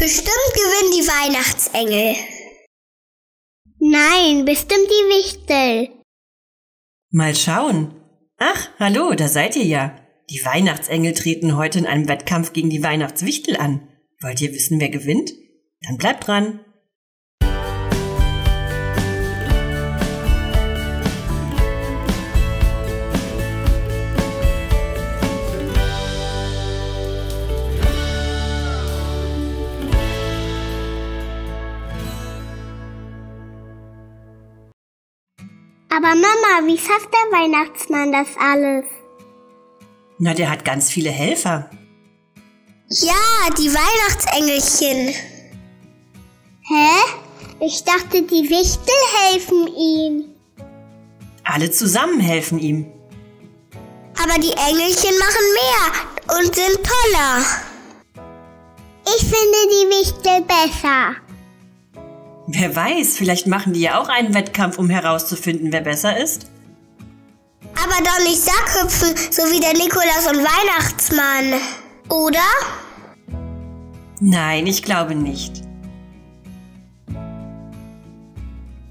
Bestimmt gewinnen die Weihnachtsengel. Nein, bestimmt die Wichtel. Mal schauen. Ach, hallo, da seid ihr ja. Die Weihnachtsengel treten heute in einem Wettkampf gegen die Weihnachtswichtel an. Wollt ihr wissen, wer gewinnt? Dann bleibt dran. Aber Mama, wie schafft der Weihnachtsmann das alles? Na, der hat ganz viele Helfer. Ja, die Weihnachtsengelchen. Hä? Ich dachte, die Wichtel helfen ihm. Alle zusammen helfen ihm. Aber die Engelchen machen mehr und sind toller. Ich finde die Wichtel besser. Wer weiß, vielleicht machen die ja auch einen Wettkampf, um herauszufinden, wer besser ist. Aber doch nicht Sackhüpfen, so wie der Nikolaus und Weihnachtsmann, oder? Nein, ich glaube nicht.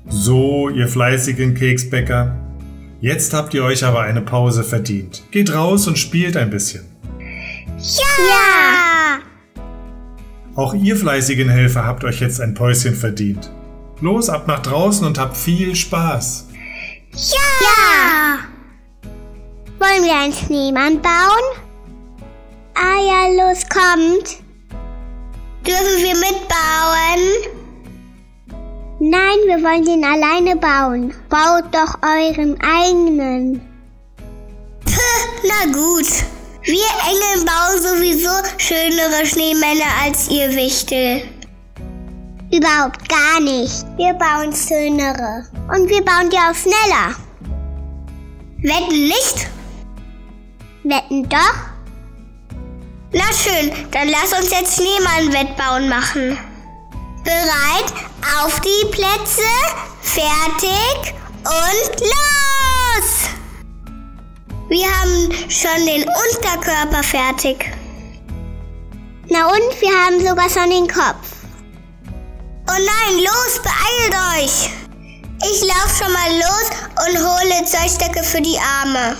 So, ihr fleißigen Keksbäcker. Jetzt habt ihr euch aber eine Pause verdient. Geht raus und spielt ein bisschen. Ja! Auch ihr fleißigen Helfer habt euch jetzt ein Päuschen verdient. Los, ab nach draußen und habt viel Spaß. Ja! Wollen wir einen Schneemann bauen? Ah ja, los, kommt. Dürfen wir mitbauen? Nein, wir wollen den alleine bauen. Baut doch euren eigenen. Na gut. Wir Engel bauen sowieso schönere Schneemänner als ihr Wichtel. Überhaupt gar nicht. Wir bauen schönere. Und wir bauen die auch schneller. Wetten nicht? Wetten doch? Na schön, dann lass uns jetzt Schneemann-Wettbauen machen. Bereit, auf die Plätze, fertig und los! Wir haben schon den Unterkörper fertig. Na und, wir haben sogar schon den Kopf. Oh nein, los, beeilt euch! Ich laufe schon mal los und hole Zeugstücke für die Arme.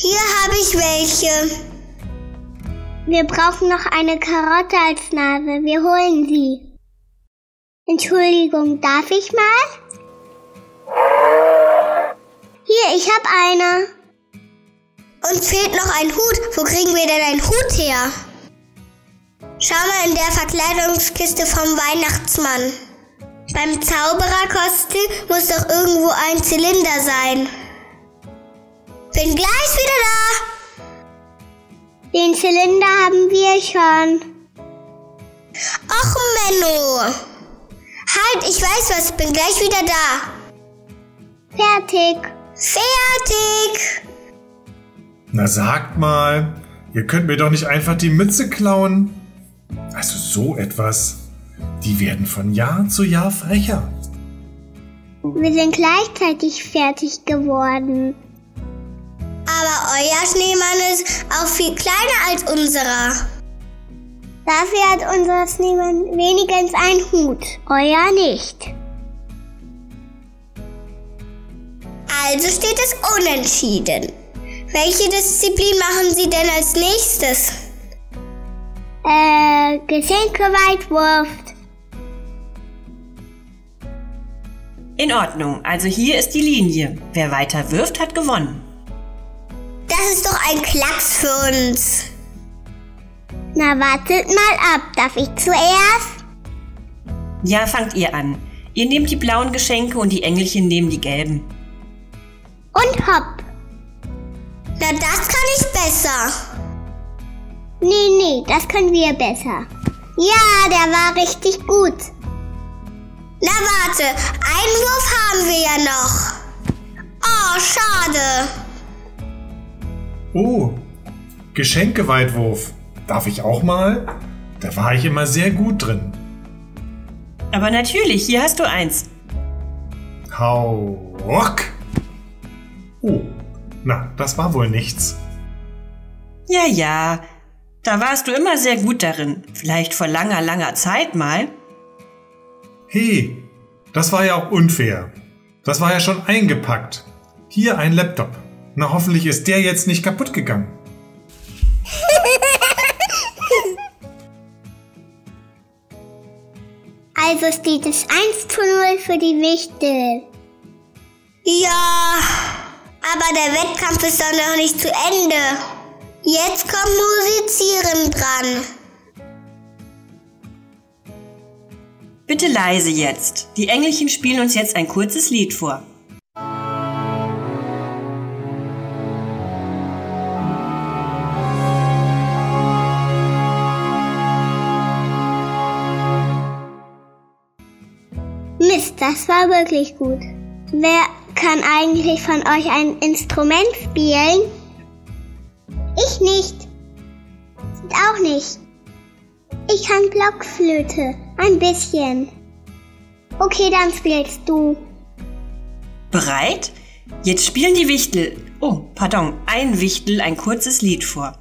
Hier habe ich welche. Wir brauchen noch eine Karotte als Nase. Wir holen sie. Entschuldigung, darf ich mal? Hier, ich hab eine. Uns fehlt noch ein Hut. Wo kriegen wir denn einen Hut her? Schau mal in der Verkleidungskiste vom Weihnachtsmann. Beim Zaubererkostüm muss doch irgendwo ein Zylinder sein. Bin gleich wieder da. Den Zylinder haben wir schon. Och, Menno. Halt, ich weiß was. Bin gleich wieder da. Fertig. Fertig! Na sagt mal, ihr könnt mir doch nicht einfach die Mütze klauen. Also so etwas. Die werden von Jahr zu Jahr frecher. Wir sind gleichzeitig fertig geworden. Aber euer Schneemann ist auch viel kleiner als unserer. Dafür hat unser Schneemann wenigstens einen Hut. Euer nicht. Also steht es unentschieden. Welche Disziplin machen Sie denn als nächstes? Geschenke-Weitwurf. In Ordnung, also hier ist die Linie. Wer weiter wirft, hat gewonnen. Das ist doch ein Klacks für uns. Na, wartet mal ab. Darf ich zuerst? Ja, fangt ihr an. Ihr nehmt die blauen Geschenke und die Engelchen nehmen die gelben. Und hopp. Na, das kann ich besser. Nee, das können wir besser. Ja, der war richtig gut. Na, warte. Einen Wurf haben wir ja noch. Oh, schade. Oh, Geschenkeweitwurf. Darf ich auch mal? Da war ich immer sehr gut drin. Aber natürlich, hier hast du eins. Hau ruck. Oh, na, das war wohl nichts. Ja, Da warst du immer sehr gut darin. Vielleicht vor langer, langer Zeit mal. Hey, das war ja auch unfair. Das war ja schon eingepackt. Hier ein Laptop. Na, hoffentlich ist der jetzt nicht kaputt gegangen. Also steht es 1:0 für die Wichtel. Ja, aber der Wettkampf ist doch noch nicht zu Ende. Jetzt kommt Musizieren dran. Bitte leise jetzt. Die Engelchen spielen uns jetzt ein kurzes Lied vor. Mist, das war wirklich gut. Wer kann eigentlich von euch ein Instrument spielen? Ich nicht. Und auch nicht. Ich kann Blockflöte. Ein bisschen. Okay, dann spielst du. Bereit? Jetzt spielen die Wichtel. Oh, pardon. Ein Wichtel ein kurzes Lied vor.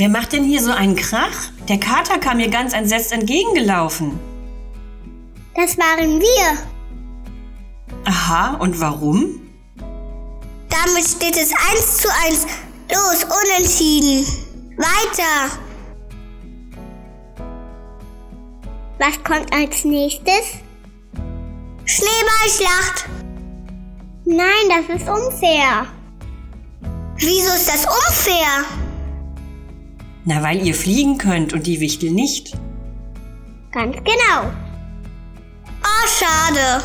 Wer macht denn hier so einen Krach? Der Kater kam mir ganz entsetzt entgegengelaufen. Das waren wir. Aha, und warum? Damit steht es 1:1. Los, unentschieden. Weiter. Was kommt als nächstes? Schneeballschlacht. Nein, das ist unfair. Wieso ist das unfair? Na, weil ihr fliegen könnt und die Wichtel nicht. Ganz genau. Oh, schade.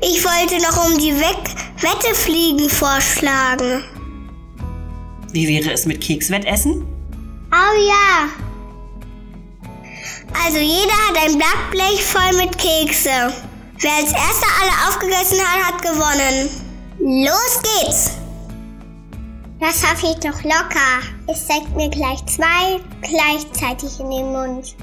Ich wollte noch um die Wette fliegen vorschlagen. Wie wäre es mit Kekswettessen? Oh ja. Also jeder hat ein Backblech voll mit Kekse. Wer als erster alle aufgegessen hat, hat gewonnen. Los geht's. Das schaffe ich doch locker. Es steckt mir gleich 2 gleichzeitig in den Mund.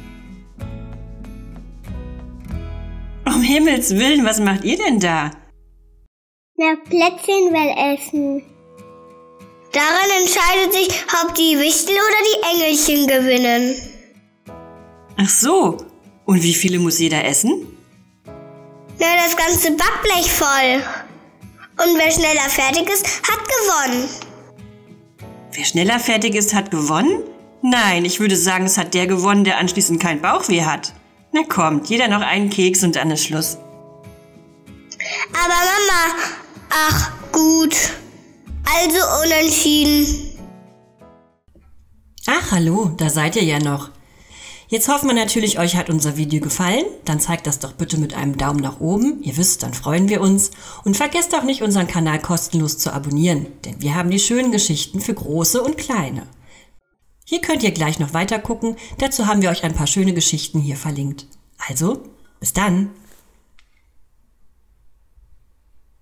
Um Himmels Willen, was macht ihr denn da? Na, Plätzchen will essen. Daran entscheidet sich, ob die Wichtel oder die Engelchen gewinnen. Ach so. Und wie viele muss jeder essen? Na, das ganze Backblech voll. Und wer schneller fertig ist, hat gewonnen. Wer schneller fertig ist, hat gewonnen? Nein, ich würde sagen, es hat der gewonnen, der anschließend kein Bauchweh hat. Na kommt, jeder noch einen Keks und dann ist Schluss. Aber Mama, ach gut, also unentschieden. Ach hallo, da seid ihr ja noch. Jetzt hoffen wir natürlich, euch hat unser Video gefallen. Dann zeigt das doch bitte mit einem Daumen nach oben. Ihr wisst, dann freuen wir uns. Und vergesst auch nicht, unseren Kanal kostenlos zu abonnieren, denn wir haben die schönen Geschichten für Große und Kleine. Hier könnt ihr gleich noch weiter gucken. Dazu haben wir euch ein paar schöne Geschichten hier verlinkt. Also, bis dann!